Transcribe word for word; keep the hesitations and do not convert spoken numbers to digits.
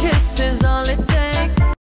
can